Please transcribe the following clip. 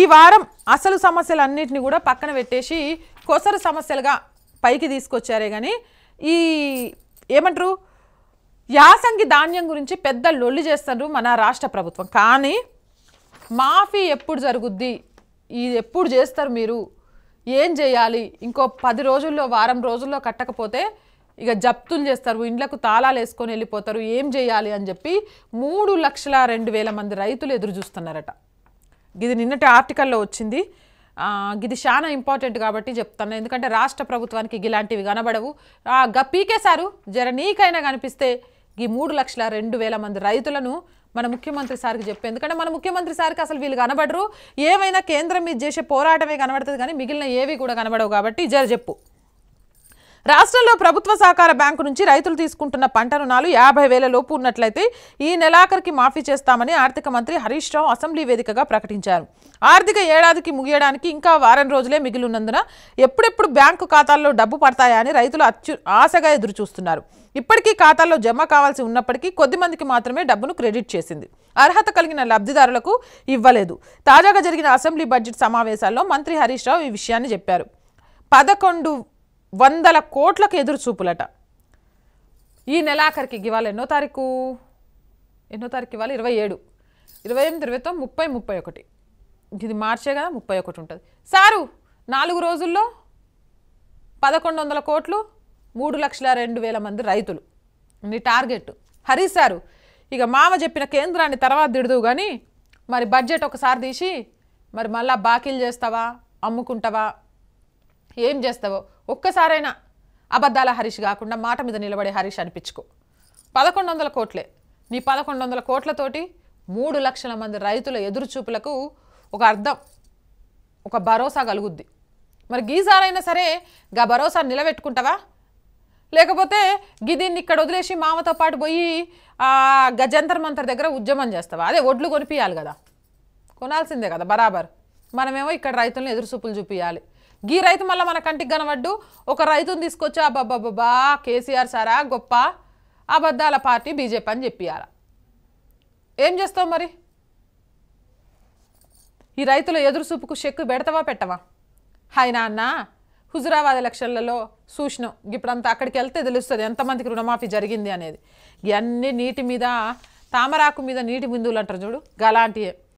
ఈ వారం అసలు సమస్యలన్నిటిని కూడా పక్కన పెట్టేసి కొసర సమస్యలుగా పైకి తీసుకొచ్చారే గాని ఈ ఏమంటారు యాసంగి ధాన్యం గురించి పెద్ద లొల్లి చేస్తారు మన రాష్ట్ర ప్రభుత్వం. కానీ మాఫీ ఎప్పుడు జరుగుద్ది, ఇది ఎప్పుడు చేస్తారు, మీరు ఏం చేయాలి, ఇంకో 10 రోజుల్లో వారం రోజుల్లో కట్టకపోతే ఇక జప్తులు చేస్తారు, ఇండ్లకు తాళాలు వేసుకొని వెళ్ళిపోతారు, ఏం చేయాలి అని చెప్పి 3,02,000 మంది రైతులు ఎదురు చూస్తున్నారట. ఇది నిన్నటి ఆర్టికల్లో వచ్చింది. ఇది చాలా ఇంపార్టెంట్ కాబట్టి చెప్తాను, ఎందుకంటే రాష్ట్ర ప్రభుత్వానికి ఇలాంటివి కనబడవు. పీకేశారు జర నీకైనా కనిపిస్తే ఈ 3,02,000 మంది రైతులను మన ముఖ్యమంత్రి సార్కి చెప్పే, ఎందుకంటే మన ముఖ్యమంత్రి సార్కి అసలు వీళ్ళు కనబడరు, ఏమైనా కేంద్రం మీద చేసే పోరాటమే కనబడుతుంది కానీ మిగిలిన ఏవి కూడా కనబడవు. కాబట్టి జర చెప్పు. రాష్ట్రంలో ప్రభుత్వ సహకార బ్యాంకు నుంచి రైతులు తీసుకుంటున్న పంట రుణాలు 50,000 లోపు ఉన్నట్లయితే ఈ నెలాఖరికి మాఫీ చేస్తామని ఆర్థిక మంత్రి హరీష్ రావు అసెంబ్లీ వేదికగా ప్రకటించారు. ఆర్థిక ఏడాదికి ముగియడానికి ఇంకా వారం రోజులే మిగిలినందున ఎప్పుడెప్పుడు బ్యాంకు ఖాతాల్లో డబ్బు పడతాయా అని రైతులు ఆశగా ఎదురుచూస్తున్నారు. ఇప్పటికీ ఖాతాల్లో జమ కావాల్సి ఉన్నప్పటికీ కొద్దిమందికి మాత్రమే డబ్బును క్రెడిట్ చేసింది, అర్హత కలిగిన లబ్ధిదారులకు ఇవ్వలేదు. తాజాగా జరిగిన అసెంబ్లీ బడ్జెట్ సమావేశాల్లో మంత్రి హరీష్ రావు ఈ విషయాన్ని చెప్పారు. 1,100 కోట్లకు ఎదురు చూపులట ఈ నెలాఖరికి. ఇవాళ ఎన్నో తారీఖు ఇవాళ 27, 28, 29, 30, 31, ఇది మార్చే కదా, 31 ఉంటుంది. సారు 4 రోజుల్లో 1,100 కోట్లు 3,02,000 మంది రైతులు నీ టార్గెట్ హరీష్ సారు. ఇక మామ చెప్పిన కేంద్రాన్ని తర్వాత దిడుదువు కానీ మరి బడ్జెట్ ఒకసారి తీసి మరి మళ్ళా బాకీలు చేస్తావా, అమ్ముకుంటావా, ఏం చేస్తావో ఒక్కసారైనా అబద్ధాల హరీష్ కాకుండా మాట మీద నిలబడే హరీష్ అనిపించుకో. 1,100 కోట్లే నీ 1,100 కోట్లతోటి 3,00,000 మంది రైతుల ఎదురుచూపులకు ఒక అర్థం, ఒక భరోసా కలుగుద్ది. మరి గీసారైనా సరే గా భరోసా నిలబెట్టుకుంటావా, లేకపోతే గిదీన్ని ఇక్కడ వదిలేసి మామతో పాటు పోయి గజంతర్ మంతర్ దగ్గర ఉద్యమం చేస్తావా? అదే ఒడ్లు కొనిపియాలి కదా, కొనాల్సిందే కదా బరాబర్. మనమేమో ఇక్కడ రైతులను ఎదురుచూపులు చూపియాలి. గీ రైతు మళ్ళీ మన కంటికి కనబడ్డు ఒక రైతుని తీసుకొచ్చి అబ్బాబ్బాబ్బా కేసీఆర్ సారా గొప్ప అబద్ధాల పార్టీ బీజేపీ అని చెప్పియాల. ఏం చేస్తావు మరి? ఈ రైతుల ఎదురుచూపుకు చెక్కు పెడతావా పెట్టవా? హాయ్ నాన్న, హుజురాబాద్ ఎలక్షన్లలో చూసినాం, ఇప్పుడంతా అక్కడికి వెళ్తే తెలుస్తుంది ఎంతమందికి రుణమాఫీ జరిగింది అనేది. ఇవన్నీ నీటి మీద తామరాకు మీద నీటి బిందువులు అంటారు చూడు, గలాంటియే.